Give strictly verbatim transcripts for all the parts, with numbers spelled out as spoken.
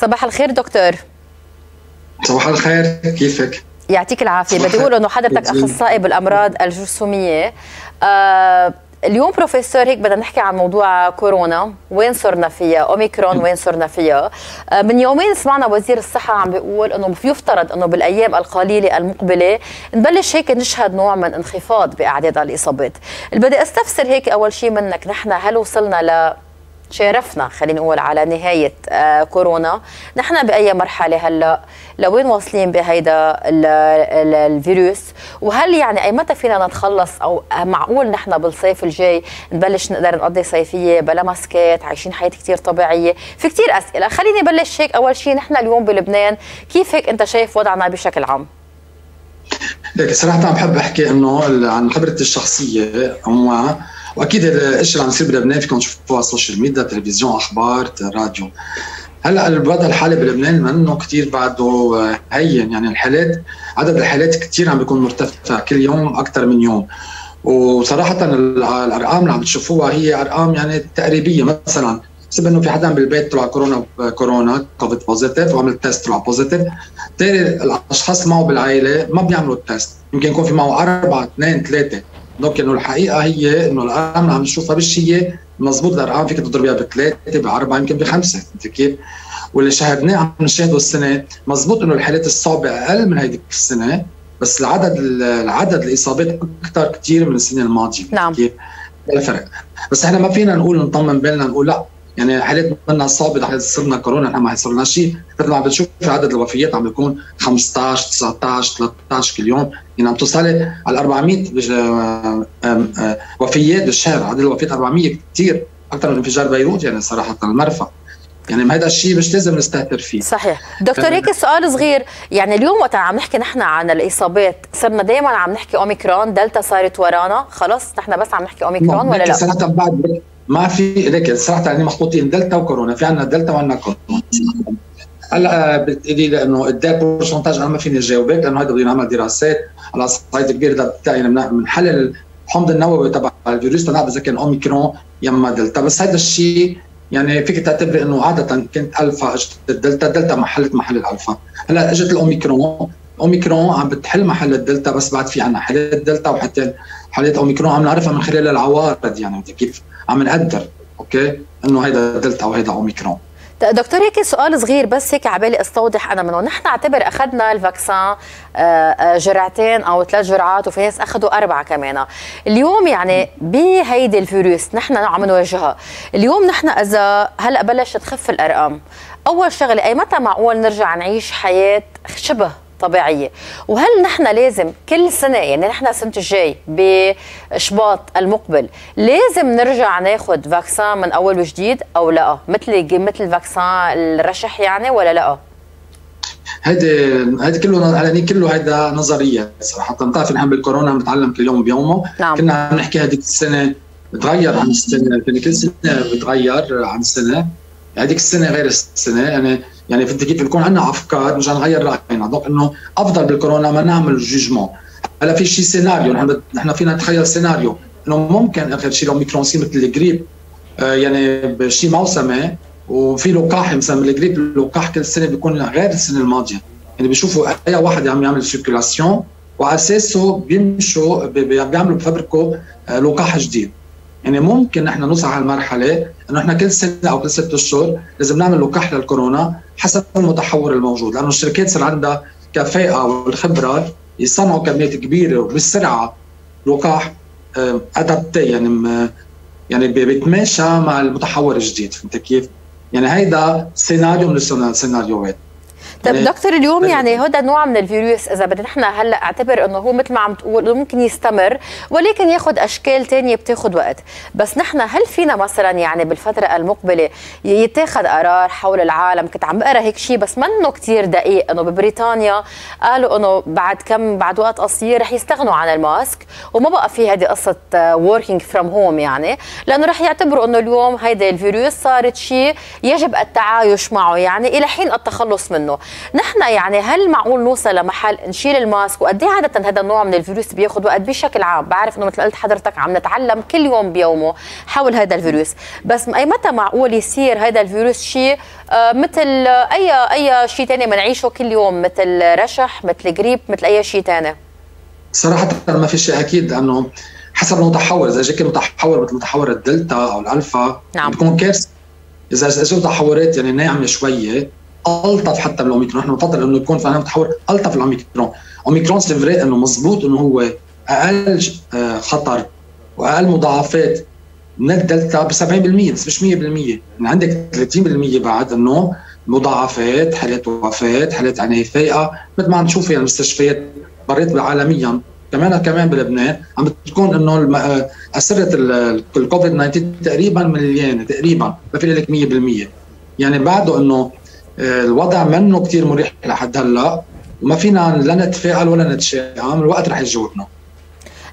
صباح الخير دكتور. صباح الخير، كيفك؟ يعطيك العافيه. بدي اقول انه حضرتك اخصائي بالامراض الجرثوميه. آه اليوم بروفيسور هيك بدنا نحكي عن موضوع كورونا، وين صرنا فيها، اوميكرون وين صرنا فيها. آه من يومين سمعنا وزير الصحه عم بيقول انه يفترض انه بالايام القليله المقبله نبلش هيك نشهد نوع من انخفاض باعداد الاصابات. اللي بدي استفسر هيك اول شيء منك، نحن هل وصلنا ل شارفنا خلينا نقول على نهاية آه كورونا؟ نحن بأي مرحلة هلأ؟ لوين واصلين بهيدا الفيروس؟ وهل يعني أي متى فينا نتخلص، أو معقول نحن بالصيف الجاي نبلش نقدر نقضي صيفية بلا ماسكات، عايشين حياة كتير طبيعية؟ في كتير أسئلة، خليني بلش هيك أول شيء. نحن اليوم بلبنان كيف هيك أنت شايف وضعنا بشكل عام؟ لك صراحة عم بحب أحكي إنه عن خبرتي الشخصية عموما، واكيد الشيء اللي عم يصير بلبنان فيكم تشوفوه على السوشيال ميديا، تلفزيون، اخبار، راديو. هلا الوضع الحالي بلبنان منه كثير بعده هين، يعني الحالات، عدد الحالات كثير عم بيكون مرتفع كل يوم اكثر من يوم. وصراحه الارقام اللي عم تشوفوها هي ارقام يعني تقريبيه، مثلا بسبب انه في حدا بالبيت طلع كورونا كورونا كوفيد بوزيتيف وعمل تيست طلع بوزيتيف، تاني الاشخاص معه بالعائله ما بيعملوا التيست، يمكن يكون في معه أربعة اثنين ثلاثة. دونك انه الحقيقه هي انه الارقام اللي عم نشوفها بالشيء مضبوط، الارقام فيك تضربيها بثلاثه باربعه يمكن بخمسه، انت كيف؟ واللي شاهدناه عم نشاهده السنه مضبوط انه الحالات الصعبه اقل من هيديك السنه، بس العدد العدد الاصابات اكثر كثير من السنه الماضيه. نعم كيف؟ الفرق بس احنا ما فينا نقول نطمن بالنا نقول لا، يعني حالات منا صعبه حيث صرنا كورونا، نحن ما صرنا شيء. مثل عم بتشوف عدد الوفيات عم بيكون خمسطعش تسعطعش ثلاطعش كل يوم، يعني عم توصلي على أربعمية وفيات بالشهر، عدد الوفيات أربعمية كثير اكثر من انفجار بيروت، يعني صراحه المرفأ، يعني هذا الشيء مش لازم نستهتر فيه. صحيح دكتور، هيك سؤال صغير، يعني اليوم وقت عم نحكي نحن عن الاصابات صرنا دائما عم نحكي اوميكرون، دلتا صارت ورانا، خلص نحن بس عم نحكي اوميكرون ولا لا؟ صراحه بعد ما في لك صراحه يعني محطوطين دلتا وكورونا، في عندنا دلتا وعندنا كورونا. هلا بتقولي لانه قدام بورسنتاج انا ما فيني جاوبك، لانه هذا بده ينعمل دراسات على صعيد كبير، بدنا يعني بنحلل الحمض النووي تبع الفيروس تنعرف اذا كان اوميكرون يما دلتا. بس هذا الشيء يعني فيك تعتبري انه عاده كانت الفا اجت الدلتا، دلتا محلت محل الالفا، هلا اجت الاوميكرون، اوميكرون عم بتحل محل الدلتا، بس بعد في عندنا حالات دلتا وحتى حالات اوميكرون عم نعرفها من خلال العوارض، يعني كيف عم نقدر اوكي انه هيدا دلتا وهيدا اوميكرون. دكتور هيك سؤال صغير بس هيك عبالي استوضح انا منه، نحن نعتبر اخذنا الفاكسان جرعتين او ثلاث جرعات، وفي ناس اخذوا اربعه كمان. اليوم يعني بهيدي الفيروس نحن عم نواجهها، اليوم نحن اذا هلا بلشت تخف الارقام، اول شغله اي متى معقول نرجع نعيش حياه شبه طبيعيه؟ وهل نحن لازم كل سنه، يعني نحن السنه الجاي بشباط المقبل لازم نرجع ناخذ فاكسان من اول وجديد او لا؟ مثل مثل فاكسان الرشح يعني ولا لا؟ هيدي هيدي كله يعني كله هيدا نظريه صراحه، بتعرفي نحن بالكورونا بنتعلم كل يوم بيومه. نعم. كنا عم نحكي هذيك السنه بتغير عن السنه، كل سنه بتغير عن السنه، هذيك السنه غير السنه، يعني يعني في كيف بنكون عندنا افكار مشان نغير راينا، دونك انه افضل بالكورونا ما نعمل جوجمون. هلا في شيء سيناريو، نحن نحن فينا نتخيل سيناريو انه ممكن اخر شيء لو ميكرون يصير مثل الجريب، آه يعني بشيء موسمي وفي لقاح، مثلا بالجريب اللقاح كل سنه بيكون غير السنه الماضيه، يعني بيشوفوا اي واحد عم يعمل سيركيلاسيون وعلى اساسه بيمشوا بيعملوا بفبركوا آه لقاح جديد. يعني ممكن نحن نوصل على المرحله انه نحن كل سنه او كل ست اشهر لازم نعمل لقاح للكورونا حسب المتحور الموجود، لانه الشركات صار عندها كفاءه والخبره يصنعوا كميات كبيره وبسرعه لقاح ادابتي، يعني يعني بيتماشى مع المتحور الجديد، فهمت كيف؟ يعني هيدا سيناريو من السيناريوهات. طيب دكتور اليوم يعني هذا نوع من الفيروس اذا بدنا نحن هلا اعتبر انه هو مثل ما عم تقول ممكن يستمر، ولكن ياخذ اشكال ثانيه بتاخذ وقت، بس نحن هل فينا مثلا يعني بالفتره المقبله يتاخذ قرار حول العالم؟ كنت عم بقرا هيك شيء بس منه كثير دقيق، انه ببريطانيا قالوا انه بعد كم بعد وقت قصير رح يستغنوا عن الماسك، وما بقى في هذه قصه وركينج فروم هوم، يعني لانه رح يعتبروا انه اليوم هيدا الفيروس صارت شيء يجب التعايش معه يعني الى حين التخلص منه. نحن يعني هل معقول نوصل لمحل نشيل الماسك؟ وقد ايه عاده هذا النوع من الفيروس بياخذ وقت بشكل عام؟ بعرف انه مثل قلت حضرتك عم نتعلم كل يوم بيومه حول هذا الفيروس، بس اي متى معقول يصير هذا الفيروس شيء مثل اي اي شيء ثاني بنعيشه كل يوم، مثل رشح، مثل جريب، مثل اي شيء ثاني؟ صراحه ما في شيء اكيد، انه حسب المتحور، اذا جاك متحور مثل متحور الدلتا او الالفا نعم. بتكون كارثه. اذا اجوا تحورات يعني ناعمه شويه الطف حتى من الاوميكرون، نحن بنفضل انه يكون فعلا متحور الطف الاوميكرون، اوميكرون سيفري انه مضبوط انه هو اقل خطر واقل مضاعفات من الدلتا ب سبعين بالمئة بس مش مئة بالمئة، يعني عندك ثلاثين بالمئة بعد انه مضاعفات، حالات وفاه، حالات عنايه فائقه، مثل ما عم نشوف يعني المستشفيات بريت عالميا كمان كمان بلبنان عم بتكون انه اسره الكوفيد تسعة عشر تقريبا مليانه، تقريبا ما في لك مئة بالمئة، يعني بعده انه الوضع منه كثير مريح لحد هلا، وما فينا لا نتفائل ولا نتشائم، الوقت رح يجاوبنا.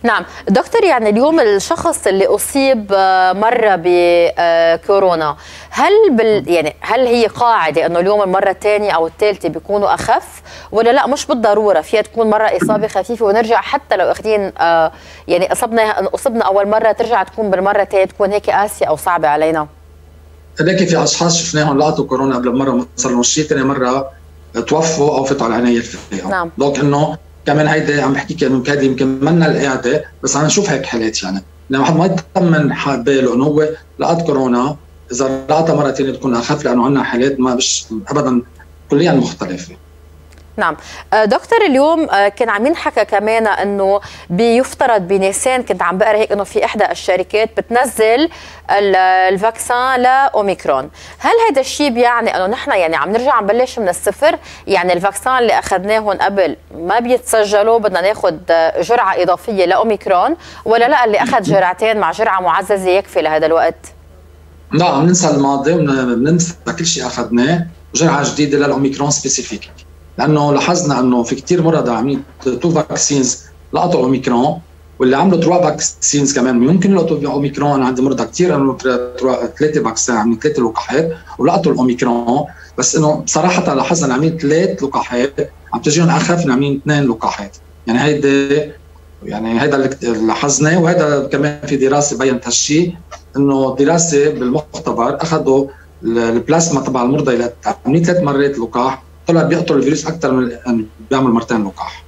نعم، دكتور يعني اليوم الشخص اللي اصيب مره بكورونا، هل بال يعني هل هي قاعده انه اليوم المره الثانيه او الثالثه بيكونوا اخف ولا لا؟ مش بالضروره، فيها تكون مره اصابه خفيفه ونرجع حتى لو اخذين يعني اصبنا اصبنا اول مره ترجع تكون بالمره الثانيه تكون هيك قاسيه او صعبه علينا. لكن في اشخاص شفناهم لقطوا كورونا قبل مره صار لهم شيء، ثاني مره توفوا او فاتوا على العنايه الفائقه. نعم. دونك انه كمان هيدي عم بحكيك انه هيدي يمكن منا القاعده، بس عم نشوف هيك حالات، يعني لما حد ما يطمن باله انه هو لقط كورونا، اذا لقطها مره ثانيه بتكون اخف، لانه عندنا حالات ما مش ابدا كليا مختلفه. نعم دكتور، اليوم كان عم ينحكى كمان انه بيفترض بنيسان، كنت عم بقرا هيك انه في احدى الشركات بتنزل الفاكسان لاوميكرون، هل هذا الشيء بيعني انه نحن يعني عم نرجع عم نبلش من الصفر؟ يعني الفاكسان اللي اخذناهم قبل ما بيتسجلوا، بدنا ناخذ جرعه اضافيه لاوميكرون، ولا لا اللي اخذ جرعتين مع جرعه معززه يكفي لهذا الوقت؟ لا، عم ننسى الماضي، بننسى كل شيء اخذناه، جرعه جديده للاوميكرون سبيسيفيك، لانه لاحظنا انه في كثير مرضى عاملين تو فاكسينز لقطوا اوميكرون، واللي عملوا تروا فاكسينز كمان يمكن يلقطوا اوميكرون. انا عندي مرضى كثير عملوا ثلاثه فاكسين، عاملين ثلاثه لقاحات ولقطوا الاوميكرون، بس انه صراحه لاحظنا اللي عاملين ثلاث لقاحات عم تجيهم اخف من عاملين اثنين لقاحات، يعني هيدا يعني هيدا اللي لاحظناه. وهذا كمان في دراسه بينت هالشيء، انه دراسه بالمختبر اخذوا البلازما تبع المرضى اللي عاملين ثلاث مرات لقاح، طلع بيقتل الفيروس اكثر من أن بيعمل مرتين لقاح.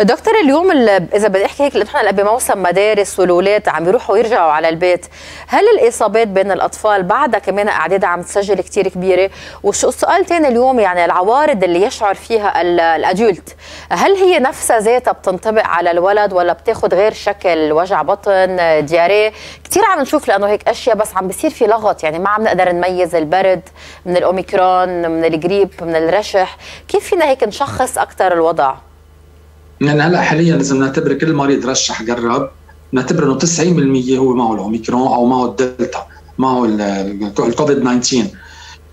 دكتور، اليوم اذا بدي احكي هيك، نحن بموسم مدارس والاولاد عم يروحوا ويرجعوا على البيت، هل الاصابات بين الاطفال بعدها كمان اعداد عم تسجل كثير كبيره؟ والسؤال ثاني اليوم يعني العوارض اللي يشعر فيها الادولت، هل هي نفسها ذاتها بتنطبق على الولد ولا بتاخذ غير شكل؟ وجع بطن، دياريه، كثير عم نشوف لانه هيك اشياء، بس عم بيصير في لغط، يعني ما عم نقدر نميز البرد من الاوميكرون، من الجريب، من الرشح، كيف فينا هيك نشخص اكثر الوضع؟ يعني هلا حاليا لازم نعتبر كل مريض رشح جرب، نعتبر انه تسعين بالمئة هو معه الاوميكرون او معه الدلتا، معه الكوفيد تسعة عشر.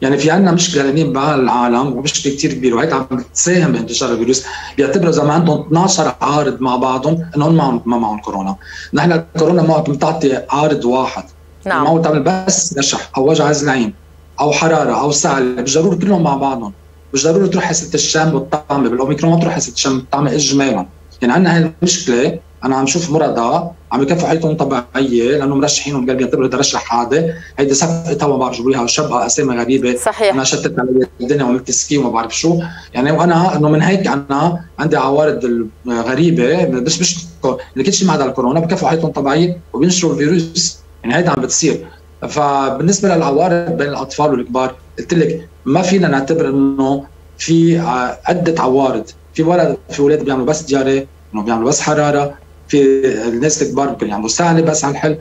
يعني في عندنا مشكله لانين بالعالم ومشكله كثير كبيره، وهيك عم بتساهم بانتشار الفيروس، بيعتبروا اذا ما عندهم اثنعش عارض مع بعضهم انهم معهم ما معهم كورونا. نحن الكورونا بتعطي عارض واحد، نعم، معه تعمل بس رشح او وجع العين او حراره او سعل، بالضروره كلهم مع بعضهم، مش ضروري تروح حاسه الشم والطعم، بالاوميكرون ما تروح حاسه الشم والطعم اجمالا. يعني عندنا هاي المشكله، انا عم شوف مرضى عم يكفوا حالتهم طبيعيه لانه مرشحين وقال بيعتبروا هذا رشح عادي، هيدي صفقتها ما بعرف شو بيها وشبها اسامي غريبه، صحيح، انا شتت على الدنيا وعملت سكي وما بعرف شو، يعني وانا انه من هيك انا عندي عوارض غريبه، بس مش اللي كل شيء ما عدا الكورونا، بكفوا حالتهم طبيعيه وبينشروا الفيروس، يعني هيدا عم بتصير. فبالنسبه للعوارض بين الاطفال والكبار، قلت لك ما فينا نعتبر انه في عده عوارض، في ولد في اولاد بيعملوا بس دياريه، انه بيعملوا بس حراره، في الناس الكبار ممكن يعملوا سهله بس على الحل،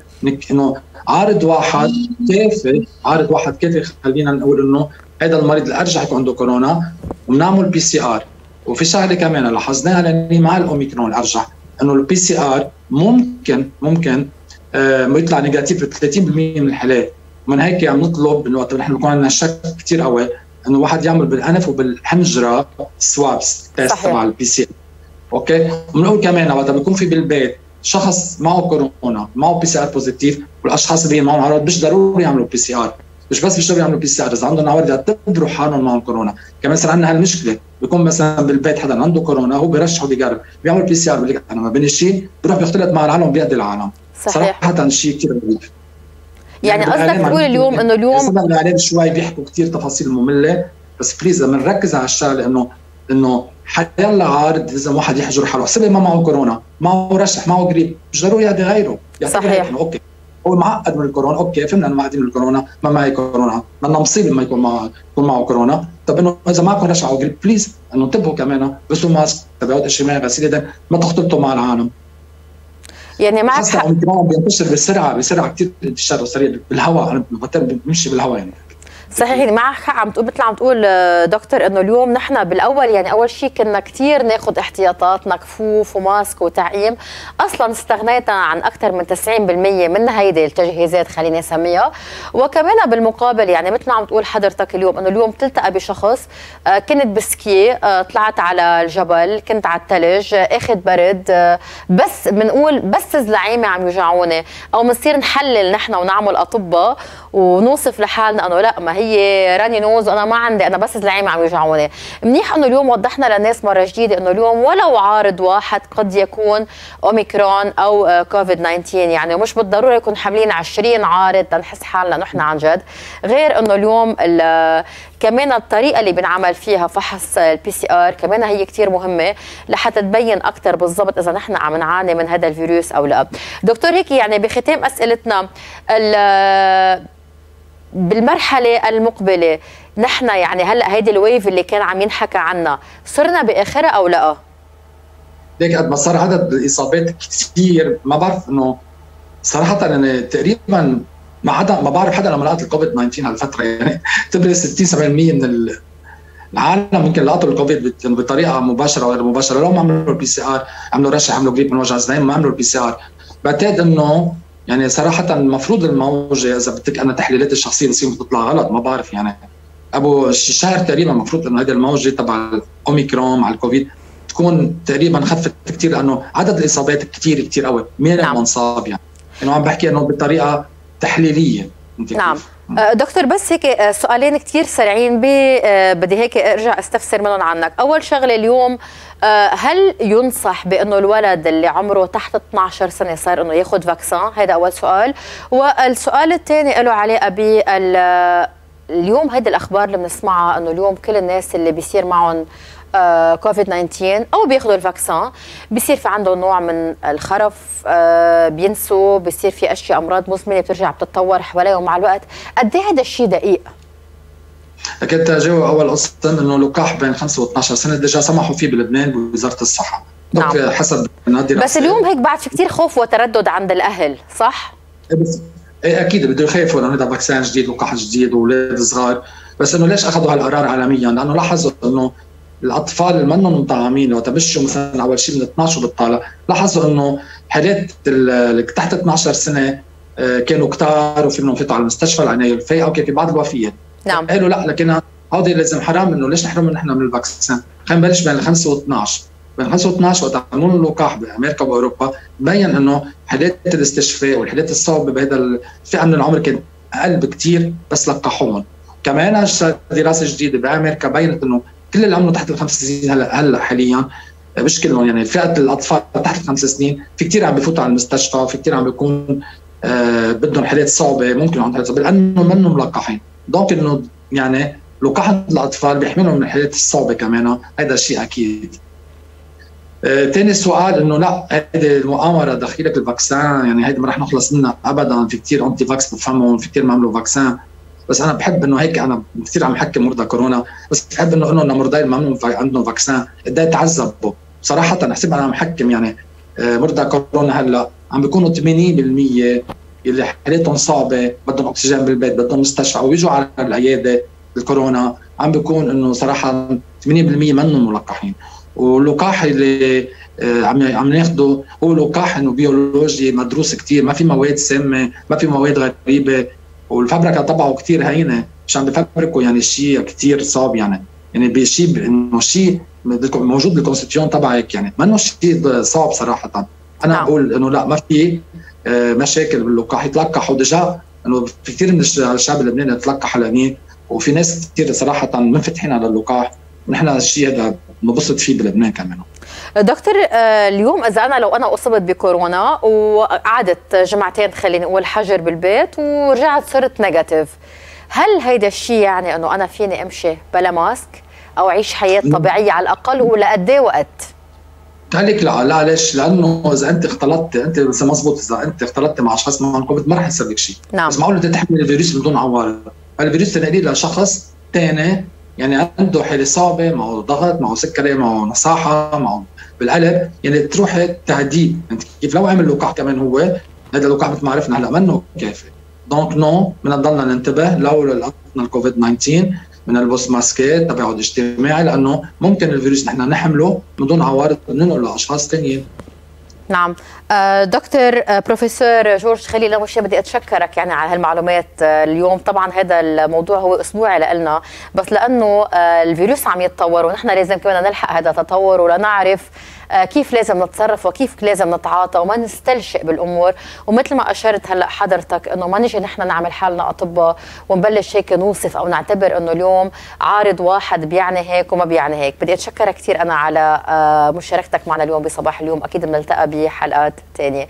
انه عارض واحد كافي، عارض واحد كافي خلينا نقول انه هذا المريض اللي ارجح يكون عنده كورونا، وبنعمل بي سي ار. وفي شغله كمان لاحظناها مع الاوميكرون الارجح، انه البي سي ار ممكن ممكن آه يطلع نيجاتيف ب ثلاثين بالمئة من الحالات، ومن هيك عم نطلب انه وقت نحن بكون عندنا شك كثير قوي انه الواحد يعمل بالانف وبالحنجره سوابس تيست تبع البي سي، اوكي؟ وبنقول كمان وقت بيكون في بالبيت شخص معه كورونا، معه بي سي ار بوزيتيف، والاشخاص اللي معهم عرض مش ضروري يعملوا بي سي ار، مش بس بيشتغلوا يعملوا بي سي ار، اذا عندهم عوارض يعتبروا حالهم معهم كورونا. كمان صار عندنا هالمشكله، بيكون مثلا بالبيت حدا عنده كورونا هو بيرشحه بيجرب، بيعمل بي سي ار بيقول لك انا ما بين شيء، بيروح بيختلط مع العالم بيأذي العالم. صحيح. صراحه شيء كثير غريب. يعني قصدك تقول اليوم انه اليوم الاعلام شوي بيحكوا كثير تفاصيل ممله، بس بليز لما نركز على الشغله انه انه حيلا عارض اذا واحد يحجر حاله، حسب ما معه كورونا، معه رشح، معه قريب، مش ضروري هذا غيره. صحيح. اوكي هو معقد من الكورونا، اوكي فهمنا انه معقدين من الكورونا، ما معي كورونا، ما لنا مصيبه ما يكون معه يكون معه كورونا. طب انه اذا معكم رشح او قريب بليز انه انتبهوا كمان، بس ماسك، تباعد اجتماعي، غسيل يدين، ما تختلطوا مع العالم. يعني معك حق، خاصة بينتشر بسرعه بسرعه كثير، انتشاره سريع بالهواء، انا بمشي بالهواء يعني. صحيح، يعني معك حق عم تقول مثل عم تقول دكتور انه اليوم نحن بالاول يعني اول شيء كنا كثير ناخذ احتياطاتنا كفوف وماسك وتعقيم، اصلا استغنينا عن اكثر من تسعين بالمئة من هيدي التجهيزات خليني اسميها، وكمان بالمقابل يعني مثل ما عم تقول حضرتك اليوم انه اليوم بتلتقى بشخص كنت بسكي، طلعت على الجبل، كنت على الثلج، اخذ برد، بس بنقول بس الزلعيمه عم يوجعوني، او بنصير نحلل نحن ونعمل اطباء ونوصف لحالنا انه لا ما هي هي راني نوز وانا ما عندي، انا بس الزلعيمه عم يوجعوني. منيح انه اليوم وضحنا للناس مره جديده انه اليوم ولو عارض واحد قد يكون اوميكرون او كوفيد تسعة عشر، يعني مش بالضروره يكون حاملين عشرين عارض لنحس حالنا نحن عن جد، غير انه اليوم كمان الطريقه اللي بنعمل فيها فحص البي سي ار كمان هي كثير مهمه لحتى تبين اكثر بالضبط اذا نحن عم نعاني من هذا الفيروس او لا. دكتور هيك يعني بختام اسئلتنا، بالمرحلة المقبلة نحن يعني هلا هيدي الويف اللي كان عم ينحكى عنها صرنا باخرها او لا؟ ليك قد ما صار عدد الاصابات كثير ما بعرف انه صراحة انا تقريبا ما حدا ما بعرف حدا لما لقط الكوفيد تسعة عشر هالفترة، يعني تقريبا ستين سبعين بالمئة من العالم ممكن لقطوا الكوفيد بطريقة مباشرة او غير مباشرة، لو ما عملوا البي سي ار، عملوا رشح، عملوا قريب من وجع الزلمة، ما عملوا البي سي ار. بعتقد انه يعني صراحة المفروض الموجة إذا بدك أنا تحليلاتي الشخصية بصير بتطلع غلط ما بعرف، يعني أبو شهر تقريبا المفروض إنه هذه الموجة تبع الأوميكرون مع الكوفيد تكون تقريبا خفت كثير، لأنه عدد الإصابات كثير كثير قوي، مين المنصاب يعني؟ أنا عم بحكي إنه بطريقة تحليلية. نعم دكتور، بس هيك سؤالين كثير سريعين بدي هيك ارجع استفسر منهم عنك. اول شغله اليوم، هل ينصح بانه الولد اللي عمره تحت اثنعش سنه صار انه ياخذ فاكسان؟ هذا اول سؤال. والسؤال الثاني له علاقه بال اليوم هيدي الاخبار اللي بنسمعها انه اليوم كل الناس اللي بيصير معهم آه كوفيد تسعة عشر او بياخذوا الفاكسان بصير في عندهم نوع من الخرف، آه بينسوا، بصير في اشياء امراض مزمنه بترجع بتتطور حواليهم مع الوقت. قد ايه هذا الشيء دقيق؟ كنت اجاوب اول قصه انه لقاح بين خمسة واثنعش سنه ديجا سمحوا فيه بلبنان بوزاره الصحه. نعم. حسب بس اليوم هيك بعد في كثير خوف وتردد عند الاهل، صح؟ ايه اكيد بده يخافوا لانه هذا فاكسان جديد، لقاح جديد، واولاد صغار، بس انه ليش اخذوا هالقرار عالميا؟ لانه لاحظوا انه الاطفال اللي منهم مطعمين وقت بشوا مثلا اول شيء من اثنعش وبالطالع لاحظوا انه حالات اللي تحت اثنعش سنه كانوا كتار وفي منهم فاتوا على المستشفى العنايه الفائقه وكان في بعض الوفيات. نعم. قالوا لا لكن هودي لازم حرام انه ليش نحرمهم نحن من الفاكسين؟ خلينا نبلش بين خمسة واثنعش، بين خمسة واثنعش وقت عملوا اللقاح بامريكا واوروبا بين انه حالات الاستشفاء والحالات الصعبه بهذا الفئه من العمر كانت اقل بكثير بس لقحوهم. كمان دراسه جديده بامريكا بينت انه كل اللي عملوا تحت الخمس سنين هلا هلا حاليا مش كلهم، يعني فئه الاطفال تحت الخمس سنين في كثير عم بفوتوا على المستشفى، في كثير عم بيكون آه بدهم حالات صعبه، ممكن عندهم حالات صعبه لانه منهم ملقحين، دونك انه يعني لقاح الاطفال بيحملهم من الحالات الصعبه كمان، هذا الشيء اكيد. ثاني آه سؤال انه لا هذه المؤامره دخيلك الفاكسان، يعني هيدي ما رح نخلص منها ابدا، في كثير انتي فاكس بفهمهم، في كثير ما عملوا فاكسان، بس انا بحب انه هيك انا كثير عم حكي مرضى كورونا، بس بحب انه انه مرضى ما عندهم عندهم فاكسان قد ايه تعذبوا صراحه. حسب انا عم حكم يعني مرضى كورونا هلا عم بيكونوا ثمانين بالمئة اللي حالتهم صعبه، بدهم اكسجين بالبيت، بدهم مستشفى او يجوا على العياده الكورونا، عم بيكون انه صراحه ثمانين بالمئة منهم ملقحين. واللقاح اللي عم عم ناخده هو لقاح انه بيولوجي مدروس كثير، ما في مواد سامه، ما في مواد غريبه، والفبركه تبعه كثير هينه، مش عم بفبركوا يعني شيء كثير صعب، يعني يعني بشيء انه شيء موجود بالكونستيتيون تبعك، يعني ما انه شيء صعب صراحه. انا بقول انه لا ما في مشاكل باللقاح، يتلقحوا ديجا انه في كثير من الشعب اللبناني تلقى حلميه، وفي ناس كثير صراحه منفتحين على اللقاح، ونحن الشيء هذا بنبسط فيه بلبنان كمان. دكتور، اليوم اذا انا لو انا اصبت بكورونا وقعدت جمعتين خليني اقول حجر بالبيت ورجعت صرت نيجاتيف، هل هيدا الشيء يعني انه انا فيني امشي بلا ماسك او اعيش حياه طبيعيه على الاقل ولقد ايه وقت؟ هلك لا، لا ليش؟ لانه اذا انت اختلطت، انت بس مضبوط، اذا انت اختلطت مع اشخاص معهم كوفيد ما رح يصير لك شيء. نعم. بس معقول انت تحمل الفيروس بدون عوارض؟ الفيروس تنقليه لشخص ثاني يعني عنده حاله صعبه، معه ضغط، معه سكري، معه نصاحه، معه بالقلب، يعني تروحي تعذيب. انت كيف لو عمل لقاح كمان هو هذا اللقاح مثل ما عرفنا هلا منه كافي. دونك نو بدنا نضلنا ننتبه، لو لقطنا الكوفيد تسعة عشر من البوس ماسكات، تباعد اجتماعي، لانه ممكن الفيروس نحن نحمله من دون عوارض ننقله لاشخاص ثانيين. نعم. دكتور بروفيسور جورج خليل، اول شيء بدي اتشكرك يعني على هالمعلومات اليوم. طبعا هذا الموضوع هو اسبوعي لنا، بس لانه الفيروس عم يتطور ونحن لازم كمان نلحق هذا التطور ولنعرف كيف لازم نتصرف وكيف لازم نتعاطى وما نستلشئ بالامور، ومثل ما اشرت هلا حضرتك انه ما نجي نحن نعمل حالنا اطباء ونبلش هيك نوصف او نعتبر انه اليوم عارض واحد بيعني هيك وما بيعني هيك. بدي اتشكرك كثير انا على مشاركتك معنا اليوم بصباح اليوم، اكيد بنلتقى بحلقات ثانيه.